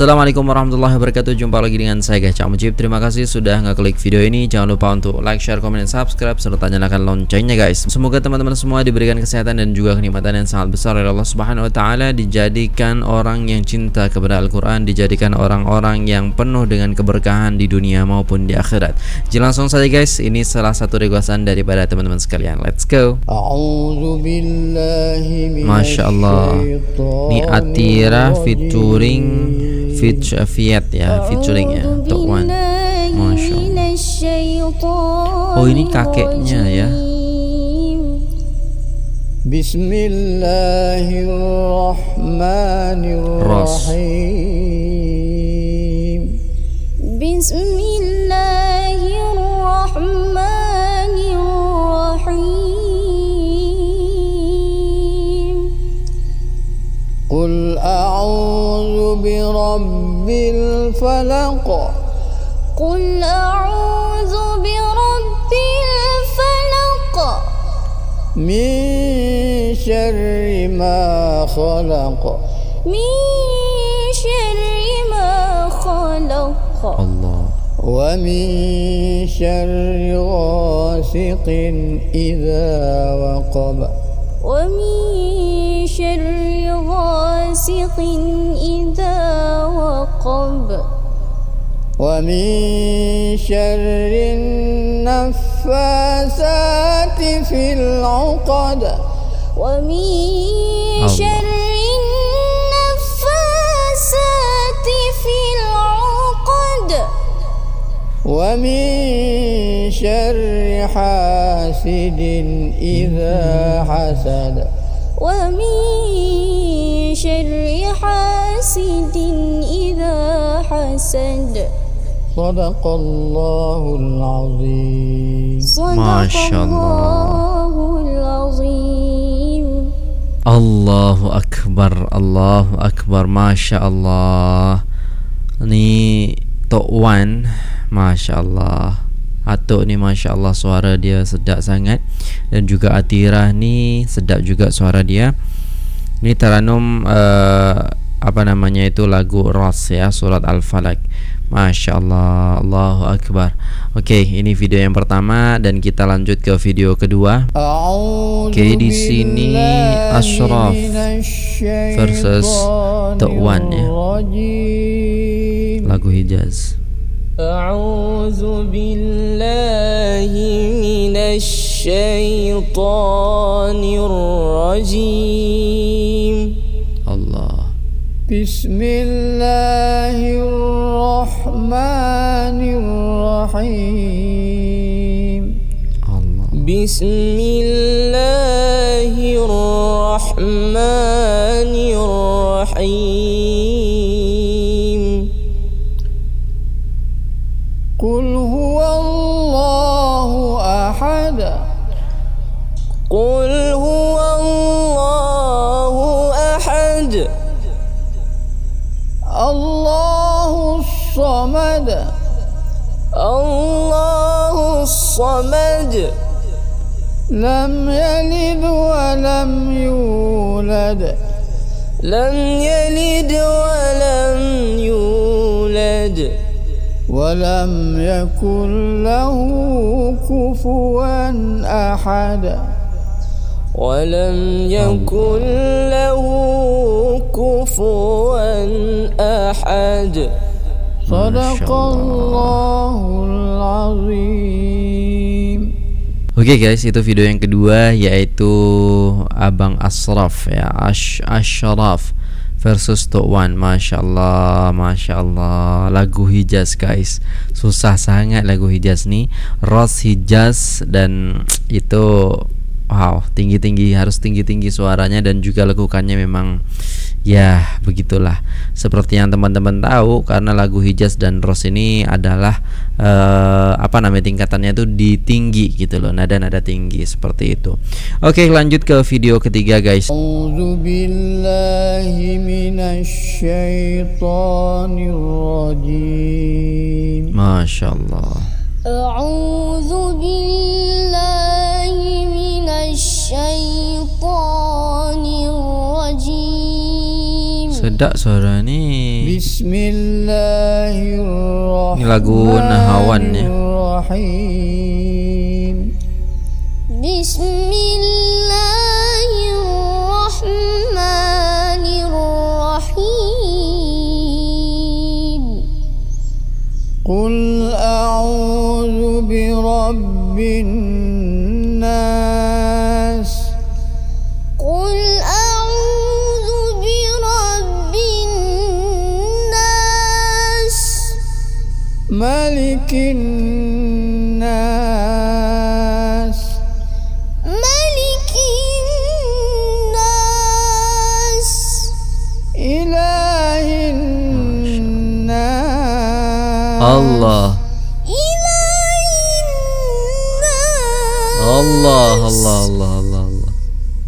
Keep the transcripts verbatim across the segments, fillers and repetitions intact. Assalamualaikum warahmatullahi wabarakatuh. Jumpa lagi dengan saya Cak Mojib. Terima kasih sudah ngeklik video ini. Jangan lupa untuk like, share, komen, dan subscribe serta nyalakan loncengnya guys. Semoga teman-teman semua diberikan kesehatan dan juga kenikmatan yang sangat besar oleh Allah Subhanahu wa taala, dijadikan orang yang cinta kepada Al-Qur'an, dijadikan orang-orang yang penuh dengan keberkahan di dunia maupun di akhirat. Jadi langsung saja guys, ini salah satu requestan daripada teman-teman sekalian. Let's go. Masya Allah. Ini Atira featuring Fit Fiat ya, featuring ya, Top One. Masya Allah. Oh ini kakeknya ya. Bismillahirrahmanirrahim. Bismillahirrahmanirrahim. Qul a'udzu birabbil falaq. Qul a'udzu birabbil falaq. Min syarri ma khalaq. Min syarri ma khalaq. Allah. Wa min syarri ghasiqin idza waqab. Wa min syarri ghasiqin idza waqab. Wa min syarri naffasati fil 'uqad. Wa min syarri naffasati fil 'uqad. Wa min syarri hasidin idza hasad. Wa min syarri hasidin idza hasad. Shadaqallahul azim. Shadaqallahul azim. Allahu akbar, Allahu akbar, Masya Allah. Ini Tok Wan, Masya Allah. Atuk nih Masya Allah, suara dia sedap sangat. Dan juga Atirah nih sedap juga suara dia. Ini teranum uh, apa namanya itu lagu Ras ya, surat Al-Falaq. Masya Allah, Allahu Akbar. Oke, ini video yang pertama dan kita lanjut ke video kedua. Oke, di sini Ashraf versus Tok Wan ya, lagu Hijaz. A'udzu billahi minasy syaithanir rajim. Allah. Bismillahirrahmanirrahim. Allah. Bismillahirrahmanirrahim. Qul huwallahu ahad. Qul huwallahu ahad. Allahus samad. Allahus samad. Lam yalid wa lam yulad. Lam yalid wa lam yulad. Walam yakun lahu kufuwan ahad. Walam yakun lahu kufuwan ahad. Shadaqallahul azim. Oke okay guys, itu video yang kedua yaitu Abang Ashraf ya, Ash Ashraf versus Tok Wan. Masya Allah, Masya Allah, lagu Hijaz guys, susah sangat lagu Hijaz nih, Ras Hijaz. Dan itu wow, tinggi-tinggi, harus tinggi-tinggi suaranya dan juga lekukannya memang ya begitulah. Seperti yang teman-teman tahu, karena lagu Hijaz dan Ras ini adalah uh, apa namanya tingkatannya itu di tinggi gitu loh, nada-nada tinggi seperti itu. Oke, lanjut ke video ketiga guys. Masya Allah. ada suara nih. Bismillahirrahmanirrahim. Ini lagu Nahawan ya. Bismillahirrahmanirrahim. Qul a'udzu birabbin nas. Qul a'udzu birabbin nas. Malikin nas. Malikin nas. Ilahin nas. Allah. Allah Allah Allah Allah Allah.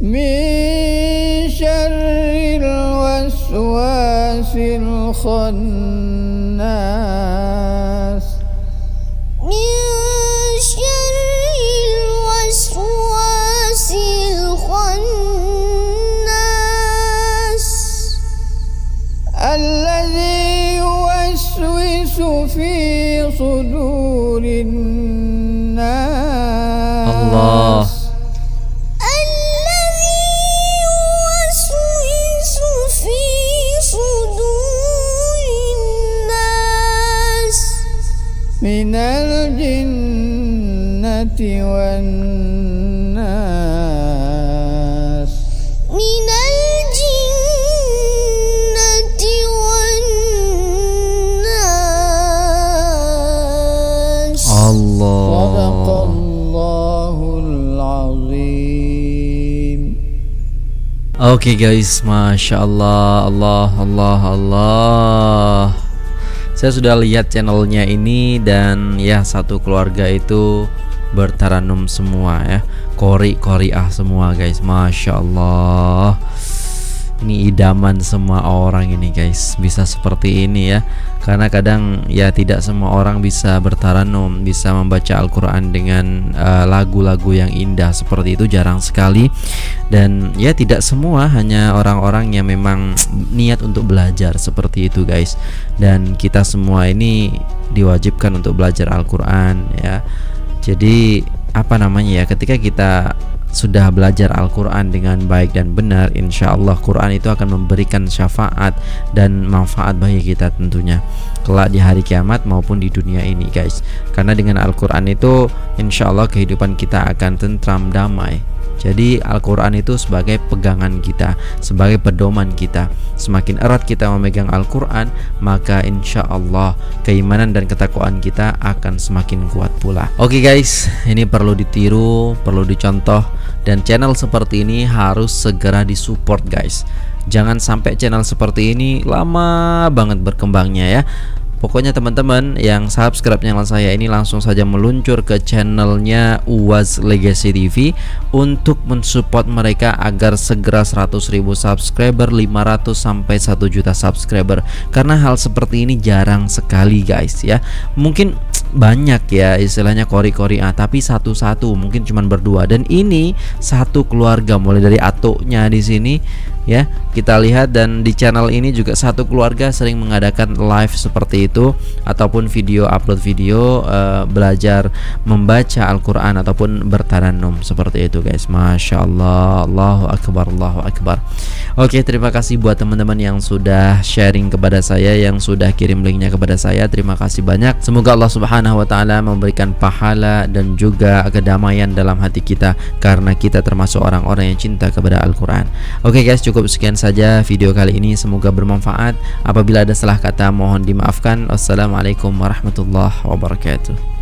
Min syarril waswasil khannas. Min syarril waswasil khannas. Alladzi yuwaswisu fi sudurin nas. Allah. Alladzi yuwaswisu fi sudurin nas. Minal jinnati wan nas. Minal jinnati wan nas. Allah. Sadaqallah. Oke okay guys, masya Allah, Allah, Allah, Allah. Saya sudah lihat channelnya ini dan ya satu keluarga itu bertaranum semua ya, kori koriah semua guys, masya Allah. Ini idaman semua orang ini guys, bisa seperti ini ya, karena kadang ya tidak semua orang bisa bertaranum, bisa membaca Al-Quran dengan lagu-lagu uh, yang indah seperti itu, jarang sekali. Dan ya tidak semua, hanya orang-orang yang memang niat untuk belajar seperti itu guys. Dan kita semua ini diwajibkan untuk belajar Al-Quran ya. Jadi apa namanya ya, ketika kita sudah belajar Al-Quran dengan baik dan benar, insya Allah Quran itu akan memberikan syafaat dan manfaat bagi kita tentunya kelak di hari kiamat maupun di dunia ini guys. Karena dengan Al-Quran itu insya Allah kehidupan kita akan tentram damai. Jadi Al-Quran itu sebagai pegangan kita, sebagai pedoman kita. Semakin erat kita memegang Al-Quran, maka insya Allah keimanan dan ketakwaan kita akan semakin kuat pula. Oke guys, ini perlu ditiru, perlu dicontoh. Dan channel seperti ini harus segera disupport guys. Jangan sampai channel seperti ini lama banget berkembangnya ya. Pokoknya teman-teman yang subscribe channel saya ini langsung saja meluncur ke channelnya U A S Legacy T V untuk mensupport mereka agar segera seratus ribu subscriber, lima ratus sampai satu juta subscriber. Karena hal seperti ini jarang sekali guys ya. Mungkin banyak ya istilahnya kori-kori ah, tapi satu-satu mungkin cuman berdua, dan ini satu keluarga mulai dari atuknya di sini ya. Kita lihat, dan di channel ini juga satu keluarga sering mengadakan live seperti itu itu ataupun video upload video uh, belajar membaca Al-Quran ataupun bertaranum seperti itu guys. Masya Allah, Allahu Akbar, Allahu Akbar. Oke, terima kasih buat teman-teman yang sudah sharing kepada saya, yang sudah kirim linknya kepada saya. Terima kasih banyak. Semoga Allah Subhanahu Wa Ta'ala memberikan pahala dan juga kedamaian dalam hati kita, karena kita termasuk orang-orang yang cinta kepada Al-Quran. Oke guys, cukup sekian saja video kali ini, semoga bermanfaat. Apabila ada salah kata mohon dimaafkan. Assalamualaikum warahmatullahi wabarakatuh.